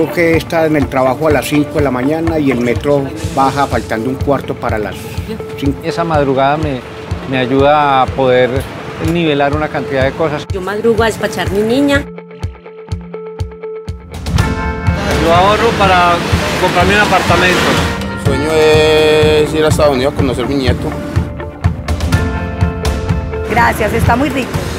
tengo que estar en el trabajo a las 5 de la mañana y el metro baja faltando un cuarto para las 5. Esa madrugada me ayuda a poder nivelar una cantidad de cosas. Yo madrugo a despachar a mi niña. Yo ahorro para comprarme un apartamento. El sueño es ir a Estados Unidos a conocer a mi nieto. Gracias, está muy rico.